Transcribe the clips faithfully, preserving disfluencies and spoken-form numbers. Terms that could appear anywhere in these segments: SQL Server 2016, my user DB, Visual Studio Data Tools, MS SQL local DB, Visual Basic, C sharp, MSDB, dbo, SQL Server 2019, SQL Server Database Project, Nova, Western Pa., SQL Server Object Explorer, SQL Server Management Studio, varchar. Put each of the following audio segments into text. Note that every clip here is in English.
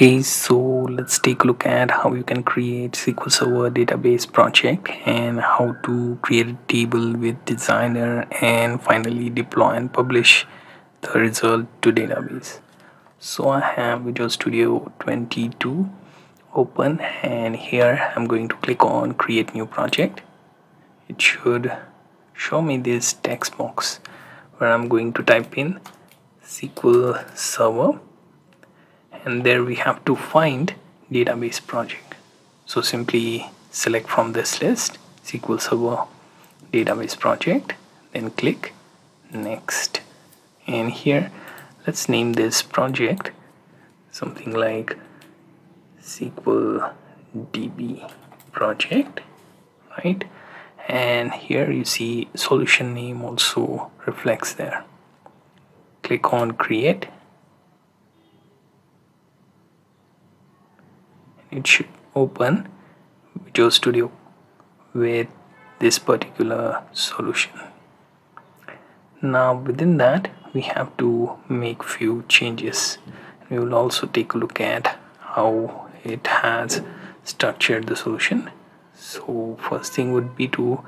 Okay, so let's take a look at how you can create S Q L Server Database Project and how to create a table with designer and finally deploy and publish the result to database. So I have Visual Studio twenty-two open, and here I'm going to click on create new project. It should show me this text box where I'm going to type in S Q L Server, and there we have to find database project. So simply select from this list S Q L Server Database Project, then click next, and here let's name this project something like S Q L D B project, right? And here you see solution name also reflects there. Click on create. It should open Visual Studio with this particular solution. Now within that we have to make few changes. We will also take a look at how it has structured the solution. So first thing would be to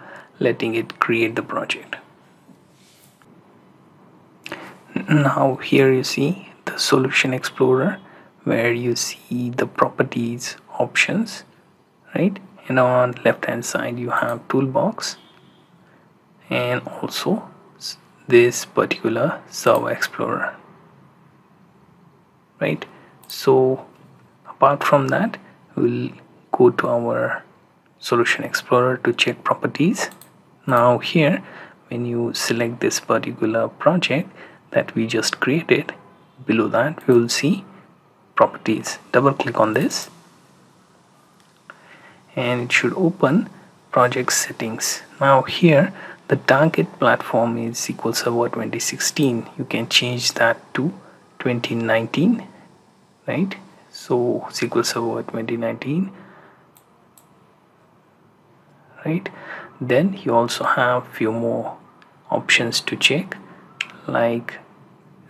letting it create the project. Now here you see the solution explorer, where you see the properties options, right? And on left hand side you have toolbox and also this particular server explorer, right? So apart from that, we'll go to our solution explorer to check properties. Now here when you select this particular project that we just created, below that we will see properties. Double click on this and it should open project settings. Now here the target platform is S Q L Server twenty sixteen. You can change that to twenty nineteen, right? So S Q L Server twenty nineteen, right? Then you also have few more options to check, like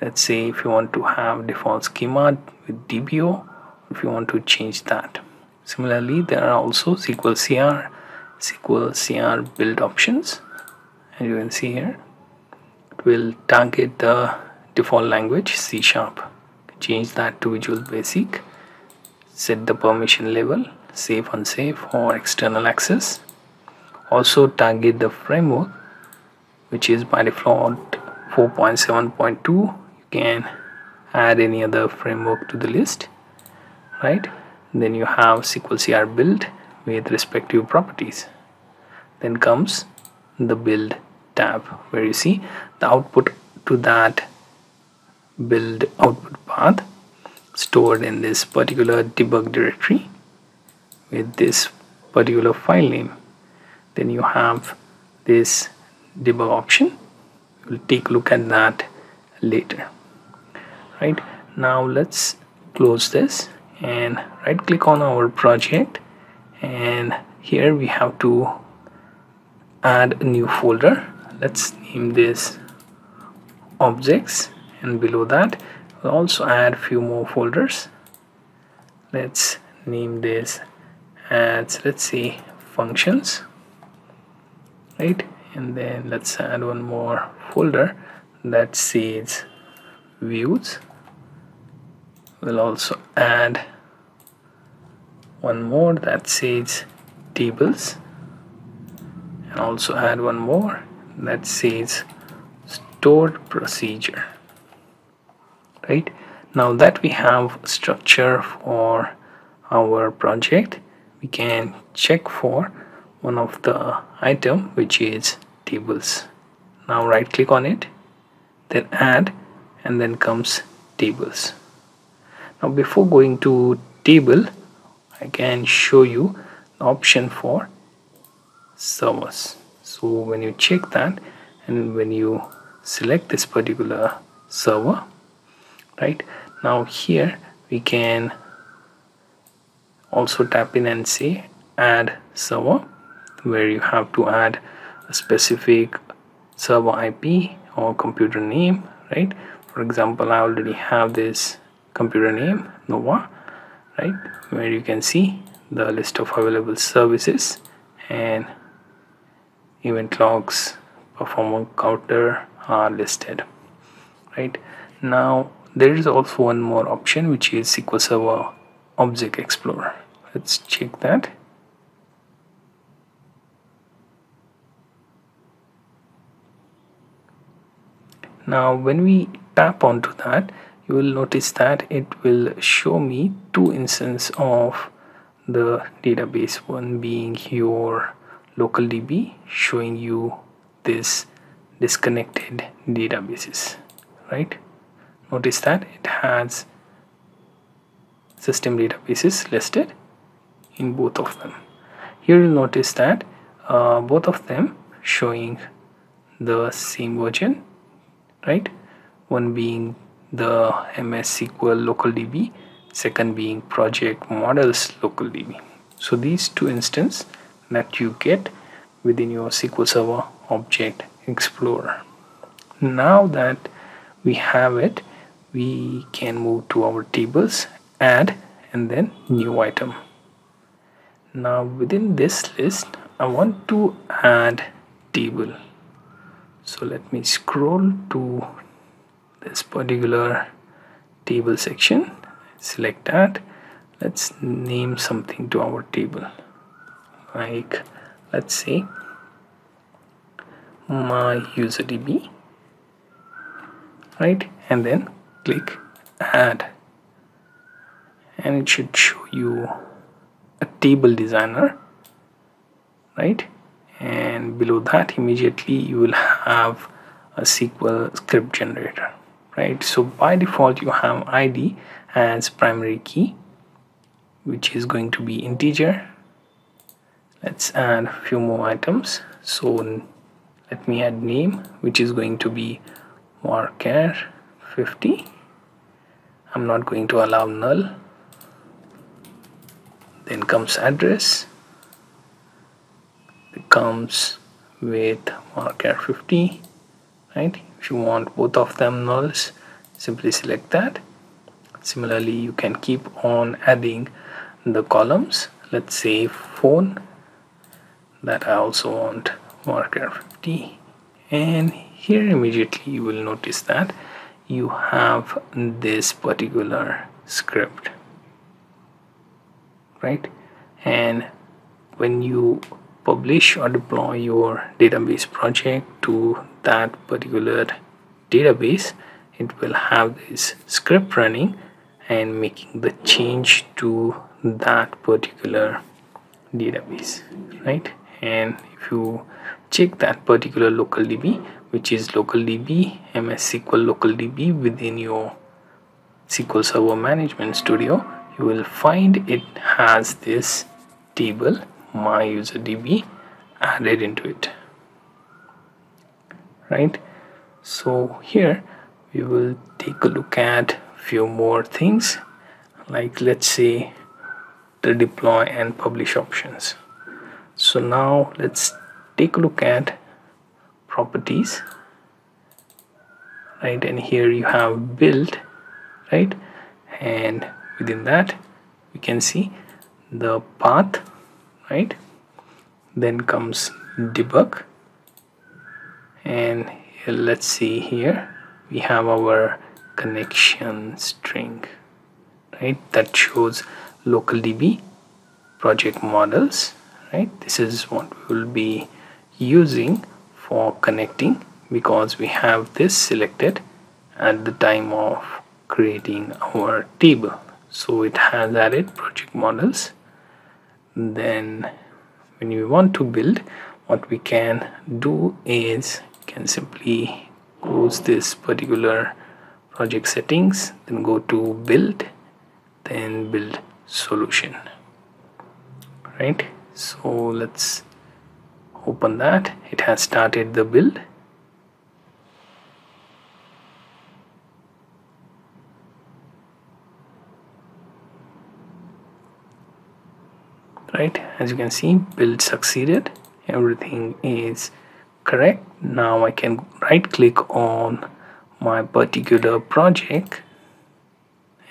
let's say if you want to have default schema with dbo, if you want to change that. Similarly, there are also S Q L C R, S Q L C R build options, and you can see here it will target the default language C sharp. Change that to Visual Basic, set the permission level, safe, unsafe or external access. Also target the framework, which is by default four point seven point two. You can add any other framework to the list, right? And then you have S Q L C R build with respective properties. Then comes the build tab, where you see the output to that build output path stored in this particular debug directory with this particular file name. Then you have this debug option. We'll take a look at that later, right? Now let's close this and right click on our project, and here we have to add a new folder. Let's name this objects, and below that we'll also add few more folders. Let's name this as, let's say, functions, right? And then let's add one more folder that says views. We'll also add one more that says tables, and also add one more that says stored procedure, right? Now that we have structure for our project, we can check for one of the item, which is tables. Now right click on it, then add, and then comes tables. Now before going to table, I can show you the option for servers. So when you check that and when you select this particular server, right, now here we can also tap in and say add server, where you have to add a specific server I P or computer name, right? For example, I already have this computer name Nova, right, where you can see the list of available services and event logs, performer counter are listed. Right now there is also one more option, which is S Q L Server Object Explorer. Let's check that. Now when we tap onto that, you will notice that it will show me two instances of the database, one being your local D B, showing you this disconnected databases, right? Notice that it has system databases listed in both of them. Here you'll notice that uh, both of them showing the same version, right? One being the M S S Q L local D B, second being project models local D B. So these two instances that you get within your S Q L Server Object Explorer. Now that we have it, we can move to our tables, add, and then new item. Now within this list I want to add table, so let me scroll to this particular table section, select that. Let's name something to our table, like let's say my user D B, right, and then click add, and it should show you a table designer, right? And below that immediately you will have a S Q L script generator, right? So by default you have I D as primary key, which is going to be integer. Let's add a few more items. So let me add name, which is going to be varchar fifty. I'm not going to allow null. Then comes address. It comes with varchar fifty, right? If you want both of them nulls, simply select that. Similarly, you can keep on adding the columns. Let's say phone, that I also want varchar fifty, and here immediately you will notice that you have this particular script, right? And when you publish or deploy your database project to that particular database, it will have this script running and making the change to that particular database, right? And if you check that particular local D B, which is local D B M S S Q L local D B within your S Q L Server Management Studio, you will find it has this table my user D B added into it, right? So here we will take a look at few more things, like let's say the deploy and publish options. So now let's take a look at properties, right? And here you have build, right? And within that we can see the path, right? Then comes debug, and here, let's see, here we have our connection string, right, that shows local D B project models, right? This is what we will be using for connecting, because we have this selected at the time of creating our table. So it has added project models. Then when we want to build, what we can do is can simply close this particular project settings, then go to build, then build solution, right? So let's open that. It has started the build, right? As you can see, build succeeded, everything is correct. Now I can right click on my particular project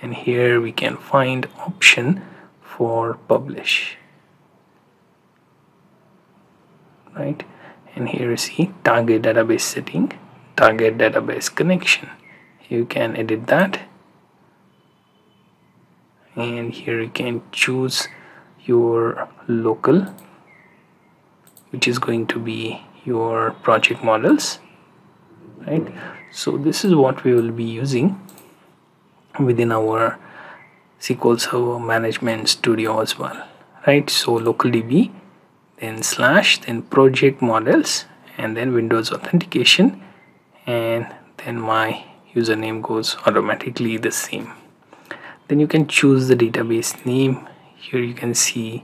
and here we can find option for publish, right? And here you see target database setting, target database connection. You can edit that, and here you can choose your local, which is going to be your project models, right? So this is what we will be using within our S Q L Server Management Studio as well, right? So local D B, then slash, then project models, and then Windows authentication, and then my username goes automatically the same. Then you can choose the database name. Here you can see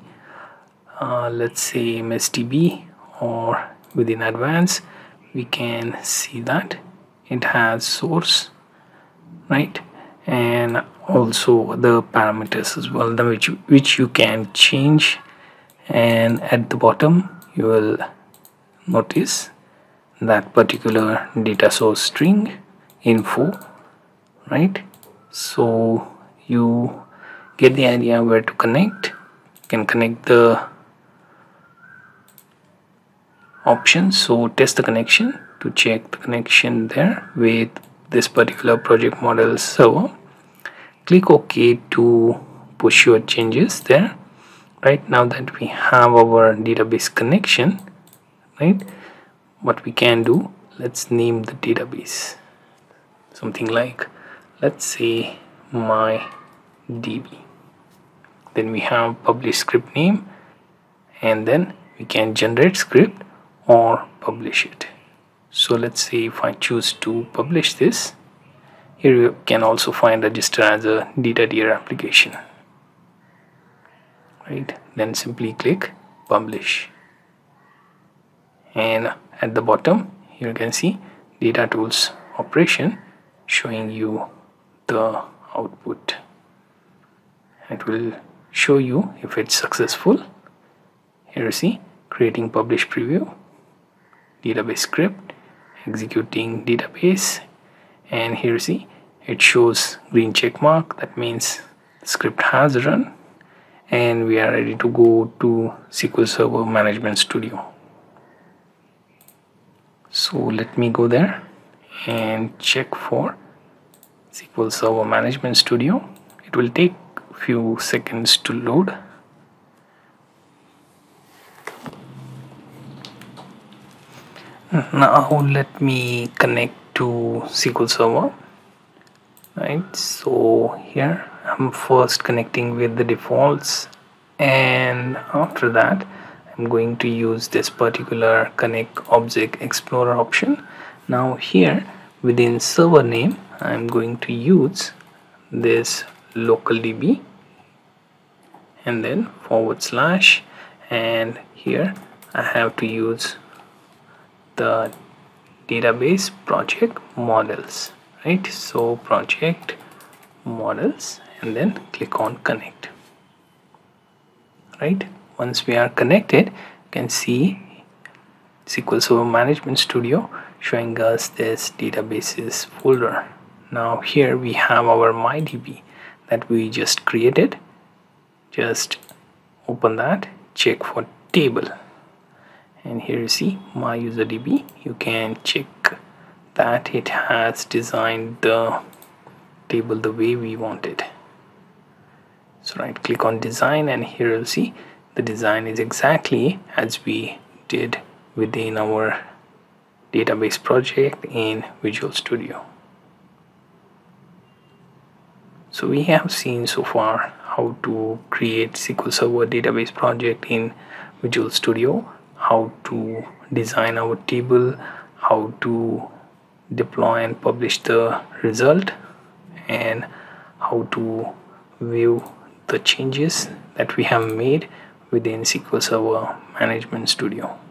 uh, let's say M S D B, or within advanced we can see that it has source, right, and also the parameters as well, the which which you can change. And at the bottom you will notice that particular data source string info, right? So you get the idea where to connect. You can connect the options, so test the connection to check the connection there with this particular project model server. Click OK to push your changes there. Right now that we have our database connection, right, what we can do, let's name the database something like, let's say my D B. Then we have publish script name, and then we can generate script or publish it. So let's say if I choose to publish this, here you can also find register as a data tier application, right? Then simply click publish, and at the bottom here you can see data tools operation showing you the output. It will show you if it's successful. Here you see creating publish preview, database script, executing database, and here you see it shows green check mark, that means the script has run and we are ready to go to S Q L Server Management Studio. So let me go there and check for S Q L Server Management Studio. It will take few seconds to load. Now let me connect to S Q L Server, right? So here I'm first connecting with the defaults, and after that I'm going to use this particular connect object explorer option. Now here within server name I'm going to use this local D B, and then forward slash, and here I have to use the database project models, right? So project models, and then click on connect, right? Once we are connected, you can see S Q L Server Management Studio showing us this databases folder. Now here we have our my D B that we just created. Just open that, check for table, and here you see my user D B. You can check that it has designed the table the way we want it. So right click on design, and here you'll see the design is exactly as we did within our database project in Visual Studio. So we have seen so far how to create S Q L Server Database Project in Visual Studio, how to design our table, how to deploy and publish the result, and how to view the changes that we have made within S Q L Server Management Studio.